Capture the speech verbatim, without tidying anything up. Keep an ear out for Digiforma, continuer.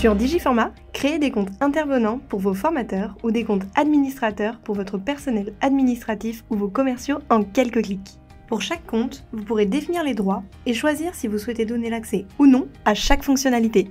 Sur Digiforma, créez des comptes intervenants pour vos formateurs ou des comptes administrateurs pour votre personnel administratif ou vos commerciaux en quelques clics. Pour chaque compte, vous pourrez définir les droits et choisir si vous souhaitez donner l'accès ou non à chaque fonctionnalité.